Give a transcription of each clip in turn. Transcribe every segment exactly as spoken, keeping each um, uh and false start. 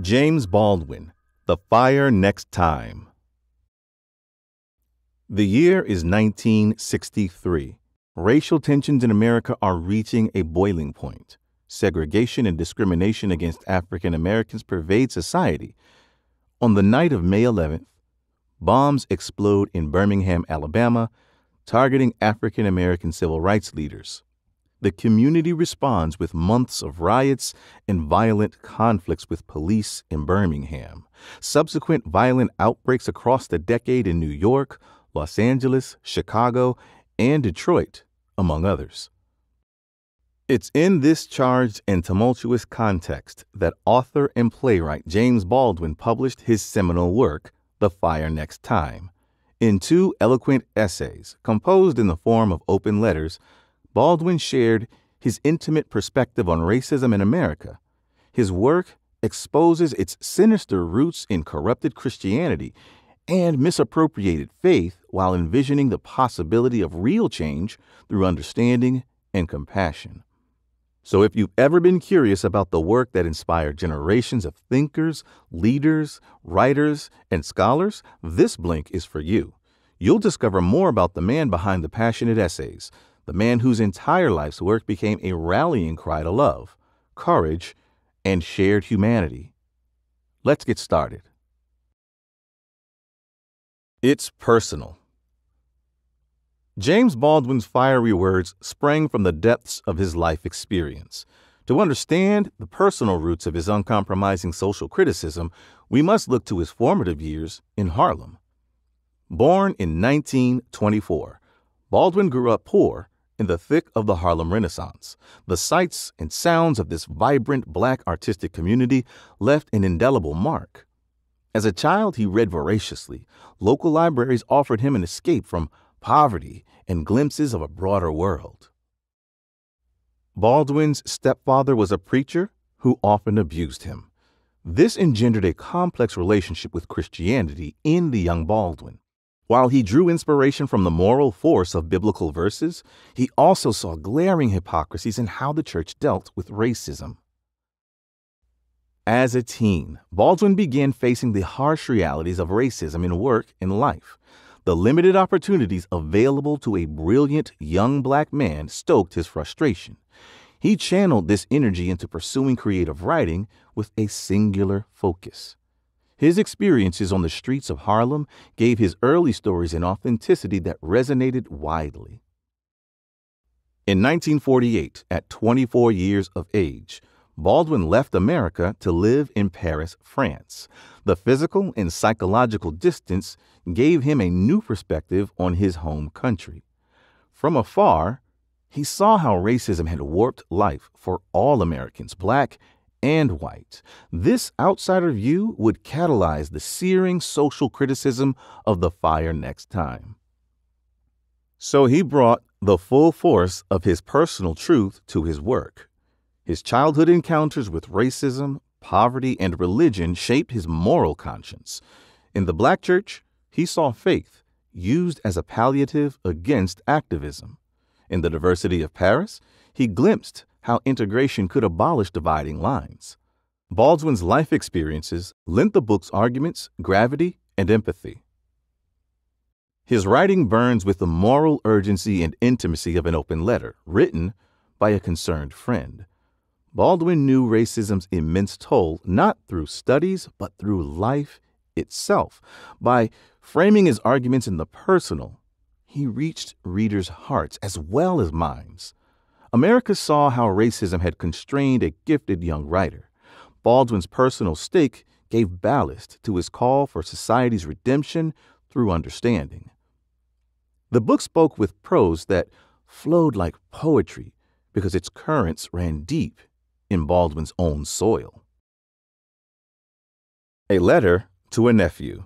James Baldwin, The Fire Next Time. The year is nineteen sixty-three. Racial tensions in America are reaching a boiling point. Segregation and discrimination against African Americans pervade society. On the night of May eleventh, bombs explode in Birmingham, Alabama, targeting African American civil rights leaders. The community responds with months of riots and violent conflicts with police in Birmingham. Subsequent violent outbreaks across the decade in New York, Los Angeles, Chicago, and Detroit, among others. It's in this charged and tumultuous context that author and playwright James Baldwin published his seminal work, The Fire Next Time. In two eloquent essays, composed in the form of open letters, Baldwin shared his intimate perspective on racism in America. His work exposes its sinister roots in corrupted Christianity and misappropriated faith while envisioning the possibility of real change through understanding and compassion. So if you've ever been curious about the work that inspired generations of thinkers, leaders, writers, and scholars, this blink is for you. You'll discover more about the man behind the passionate essays, the man whose entire life's work became a rallying cry to love, courage, and shared humanity. Let's get started. It's personal. James Baldwin's fiery words sprang from the depths of his life experience. To understand the personal roots of his uncompromising social criticism, we must look to his formative years in Harlem. Born in nineteen twenty-four, Baldwin grew up poor, in the thick of the Harlem Renaissance. The sights and sounds of this vibrant black artistic community left an indelible mark. As a child, he read voraciously. Local libraries offered him an escape from poverty and glimpses of a broader world. Baldwin's stepfather was a preacher who often abused him. This engendered a complex relationship with Christianity in the young Baldwin. While he drew inspiration from the moral force of biblical verses, he also saw glaring hypocrisies in how the church dealt with racism. As a teen, Baldwin began facing the harsh realities of racism in work and life. The limited opportunities available to a brilliant young black man stoked his frustration. He channeled this energy into pursuing creative writing with a singular focus. His experiences on the streets of Harlem gave his early stories an authenticity that resonated widely. In nineteen forty-eight, at twenty-four years of age, Baldwin left America to live in Paris, France. The physical and psychological distance gave him a new perspective on his home country. From afar, he saw how racism had warped life for all Americans, black and white. This outsider view would catalyze the searing social criticism of The Fire Next Time. So he brought the full force of his personal truth to his work. His childhood encounters with racism, poverty, and religion shaped his moral conscience. In the black church, he saw faith used as a palliative against activism. In the diversity of Paris, he glimpsed how integration could abolish dividing lines. Baldwin's life experiences lent the book's arguments gravity and empathy. His writing burns with the moral urgency and intimacy of an open letter, written by a concerned friend. Baldwin knew racism's immense toll, not through studies, but through life itself. By framing his arguments in the personal, he reached readers' hearts as well as minds. America saw how racism had constrained a gifted young writer. Baldwin's personal stake gave ballast to his call for society's redemption through understanding. The book spoke with prose that flowed like poetry because its currents ran deep in Baldwin's own soil. A Letter to a Nephew.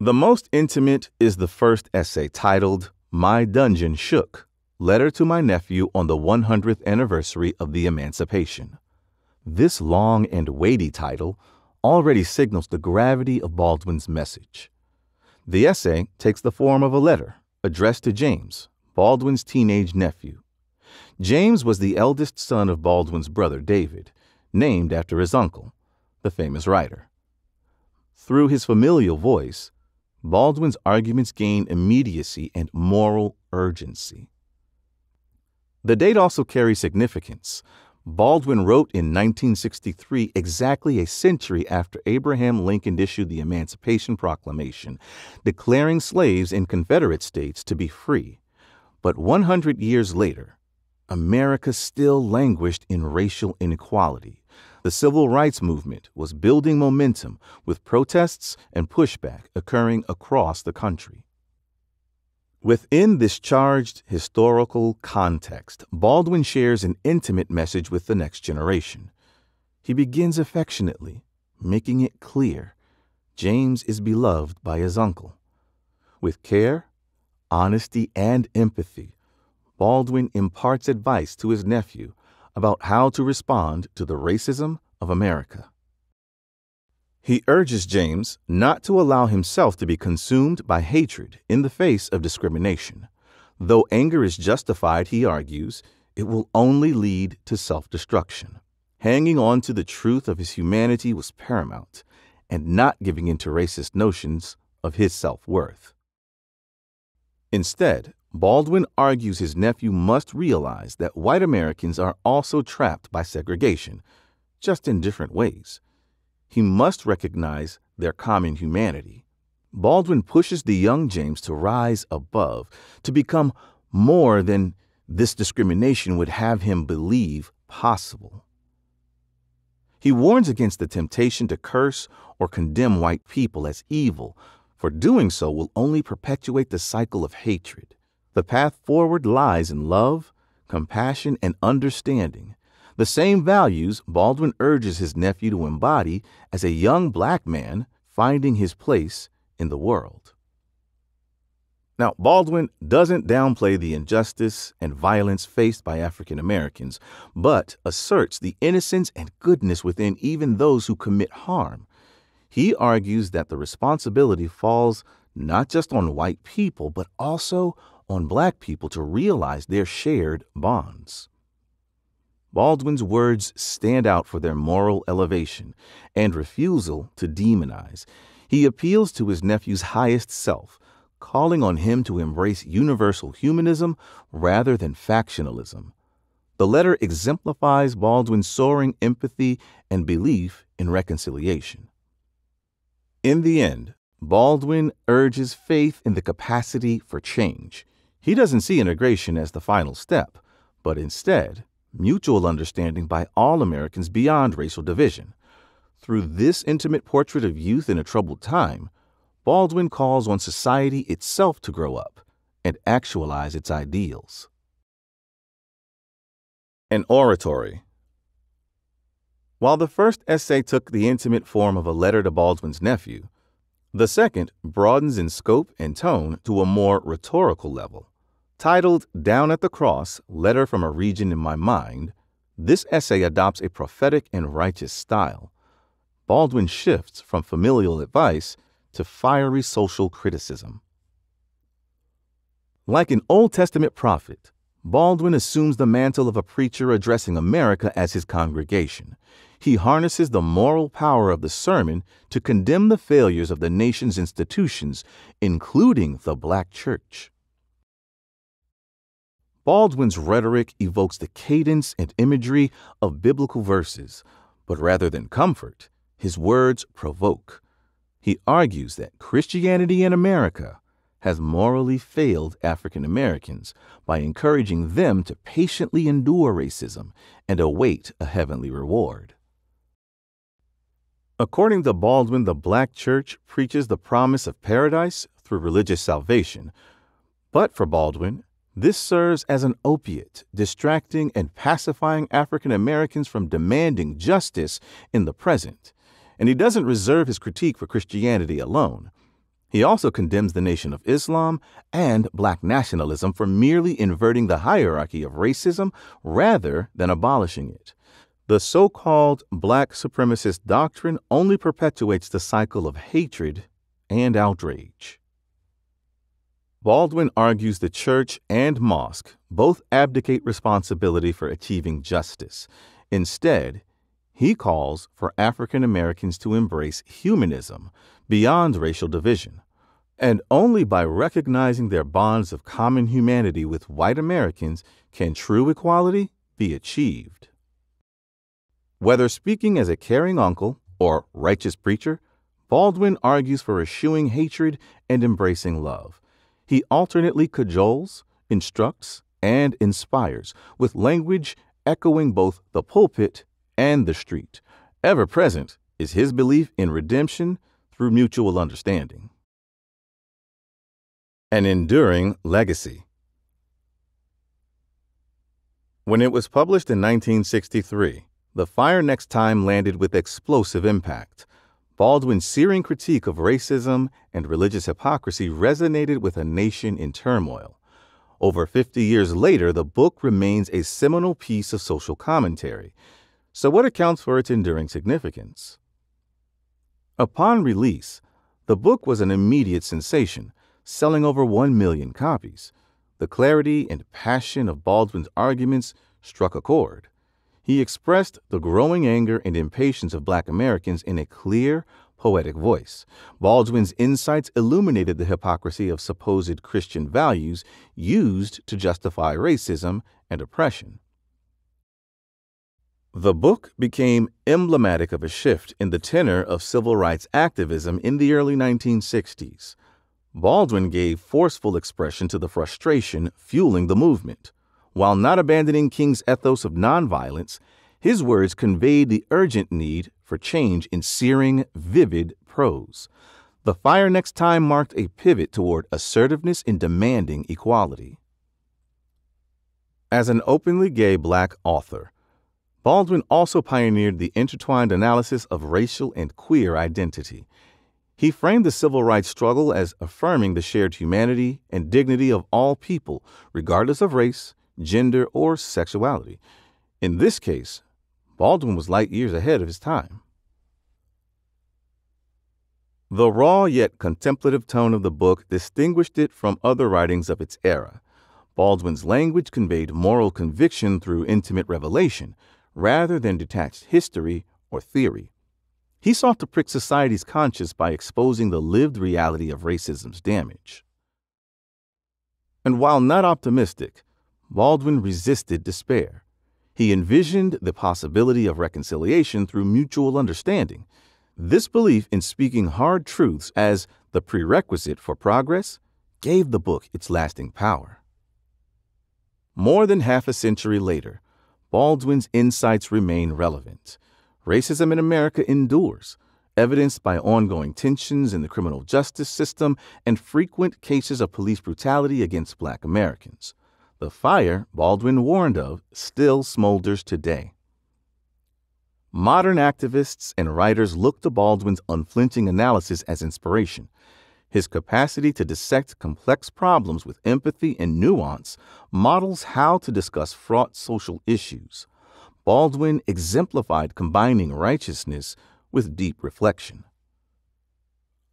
The most intimate is the first essay, titled My Dungeon Shook, Letter to My Nephew on the one hundredth Anniversary of the Emancipation. This long and weighty title already signals the gravity of Baldwin's message. The essay takes the form of a letter addressed to James, Baldwin's teenage nephew. James was the eldest son of Baldwin's brother David, named after his uncle, the famous writer. Through his familial voice, Baldwin's arguments gain immediacy and moral urgency. The date also carries significance. Baldwin wrote in nineteen sixty-three, exactly a century after Abraham Lincoln issued the Emancipation Proclamation, declaring slaves in Confederate states to be free. But one hundred years later, America still languished in racial inequality. The Civil Rights Movement was building momentum, with protests and pushback occurring across the country. Within this charged historical context, Baldwin shares an intimate message with the next generation. He begins affectionately, making it clear James is beloved by his uncle. With care, honesty, and empathy, Baldwin imparts advice to his nephew about how to respond to the racism of America. He urges James not to allow himself to be consumed by hatred in the face of discrimination. Though anger is justified, he argues, it will only lead to self-destruction. Hanging on to the truth of his humanity was paramount, and not giving in to racist notions of his self-worth. Instead, Baldwin argues his nephew must realize that white Americans are also trapped by segregation, just in different ways. He must recognize their common humanity. Baldwin pushes the young James to rise above, to become more than this discrimination would have him believe possible. He warns against the temptation to curse or condemn white people as evil, for doing so will only perpetuate the cycle of hatred. The path forward lies in love, compassion, and understanding. The same values Baldwin urges his nephew to embody as a young black man finding his place in the world. Now, Baldwin doesn't downplay the injustice and violence faced by African Americans, but asserts the innocence and goodness within even those who commit harm. He argues that the responsibility falls not just on white people, but also on black people to realize their shared bonds. Baldwin's words stand out for their moral elevation and refusal to demonize. He appeals to his nephew's highest self, calling on him to embrace universal humanism rather than factionalism. The letter exemplifies Baldwin's soaring empathy and belief in reconciliation. In the end, Baldwin urges faith in the capacity for change. He doesn't see integration as the final step, but instead, mutual understanding by all Americans beyond racial division. Through this intimate portrait of youth in a troubled time, Baldwin calls on society itself to grow up and actualize its ideals. An oratory. While the first essay took the intimate form of a letter to Baldwin's nephew, the second broadens in scope and tone to a more rhetorical level. Titled Down at the Cross, Letter from a Region in My Mind, this essay adopts a prophetic and righteous style. Baldwin shifts from familial advice to fiery social criticism. Like an Old Testament prophet, Baldwin assumes the mantle of a preacher addressing America as his congregation. He harnesses the moral power of the sermon to condemn the failures of the nation's institutions, including the black church. Baldwin's rhetoric evokes the cadence and imagery of biblical verses, but rather than comfort, his words provoke. He argues that Christianity in America has morally failed African Americans by encouraging them to patiently endure racism and await a heavenly reward. According to Baldwin, the black church preaches the promise of paradise through religious salvation, but for Baldwin, this serves as an opiate, distracting and pacifying African Americans from demanding justice in the present. And he doesn't reserve his critique for Christianity alone. He also condemns the Nation of Islam and black nationalism for merely inverting the hierarchy of racism rather than abolishing it. The so-called black supremacist doctrine only perpetuates the cycle of hatred and outrage. Baldwin argues the church and mosque both abdicate responsibility for achieving justice. Instead, he calls for African Americans to embrace humanism beyond racial division, and only by recognizing their bonds of common humanity with white Americans can true equality be achieved. Whether speaking as a caring uncle or righteous preacher, Baldwin argues for eschewing hatred and embracing love. He alternately cajoles, instructs, and inspires with language echoing both the pulpit and the street. Ever present is his belief in redemption through mutual understanding. An enduring legacy. When it was published in nineteen sixty-three, The Fire Next Time landed with explosive impact. Baldwin's searing critique of racism and religious hypocrisy resonated with a nation in turmoil. Over fifty years later, the book remains a seminal piece of social commentary. So what accounts for its enduring significance? Upon release, the book was an immediate sensation, selling over one million copies. The clarity and passion of Baldwin's arguments struck a chord. He expressed the growing anger and impatience of Black Americans in a clear, poetic voice. Baldwin's insights illuminated the hypocrisy of supposed Christian values used to justify racism and oppression. The book became emblematic of a shift in the tenor of civil rights activism in the early nineteen sixties. Baldwin gave forceful expression to the frustration fueling the movement. While not abandoning King's ethos of nonviolence, his words conveyed the urgent need for change in searing, vivid prose. The Fire Next Time marked a pivot toward assertiveness in demanding equality. As an openly gay Black author, Baldwin also pioneered the intertwined analysis of racial and queer identity. He framed the civil rights struggle as affirming the shared humanity and dignity of all people, regardless of race, gender, or sexuality. In this case, Baldwin was light years ahead of his time. The raw yet contemplative tone of the book distinguished it from other writings of its era. Baldwin's language conveyed moral conviction through intimate revelation, rather than detached history or theory. He sought to prick society's conscience by exposing the lived reality of racism's damage. And while not optimistic, Baldwin resisted despair. He envisioned the possibility of reconciliation through mutual understanding. This belief in speaking hard truths as the prerequisite for progress gave the book its lasting power. More than half a century later, Baldwin's insights remain relevant. Racism in America endures, evidenced by ongoing tensions in the criminal justice system and frequent cases of police brutality against Black Americans. The fire Baldwin warned of still smolders today. Modern activists and writers look to Baldwin's unflinching analysis as inspiration. His capacity to dissect complex problems with empathy and nuance models how to discuss fraught social issues. Baldwin exemplified combining righteousness with deep reflection.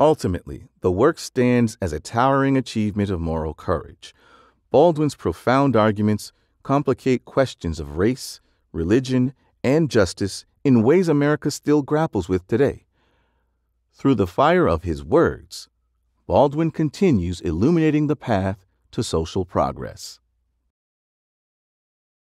Ultimately, the work stands as a towering achievement of moral courage. Baldwin's profound arguments complicate questions of race, religion, and justice in ways America still grapples with today. Through the fire of his words, Baldwin continues illuminating the path to social progress.